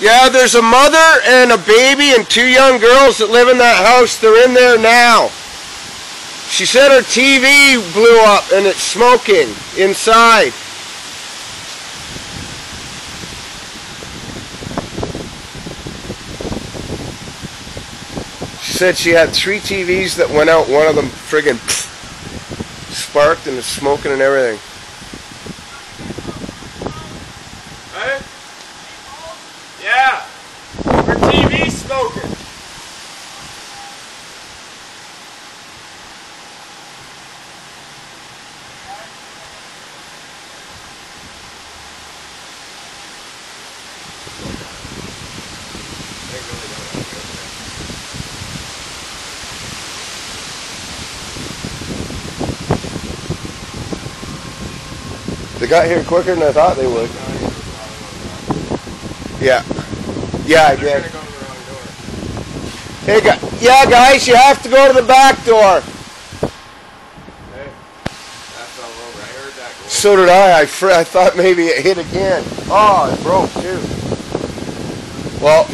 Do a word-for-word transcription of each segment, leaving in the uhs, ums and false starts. Yeah, there's a mother and a baby and two young girls that live in that house. They're in there now. She said her T V blew up and it's smoking inside. She said she had three T Vs that went out. One of them friggin' sparked and it's smoking and everything. Hey? Yeah. Her T V smoking. They got here quicker than I thought they would. Yeah. Yeah, I did. Hey, guys. Yeah, guys, you have to go to the back door. Hey, that's all over. I heard that go. So did I. I, fr I thought maybe it hit again. Oh, it broke, too. Well...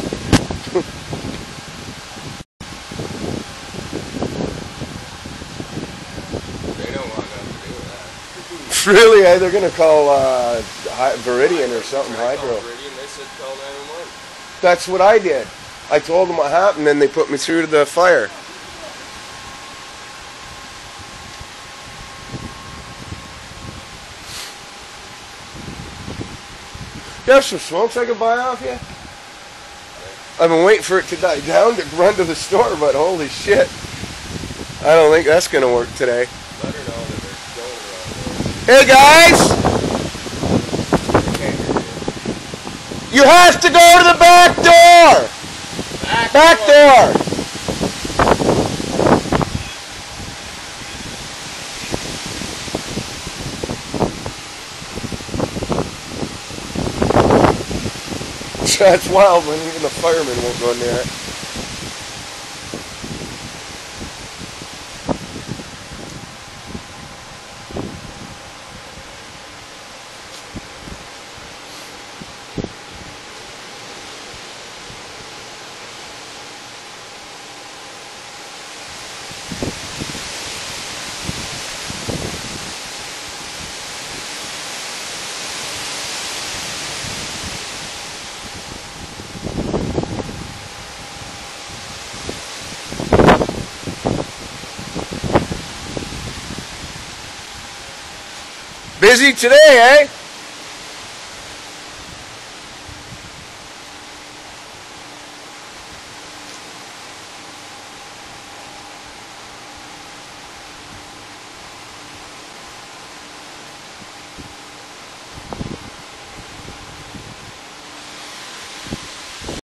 Really? They're going to call uh, Viridian or something, Hydro. Viridian, they said call nine one one. That's what I did. I told them what happened, and they put me through to the fire. You have some smokes I could buy off you? I've been waiting for it to die down to run to the store, but holy shit. I don't think that's going to work today. Hey guys, you have to go to the back door. Back, back door. door. That's wild when even the firemen won't go in there. Busy today, eh?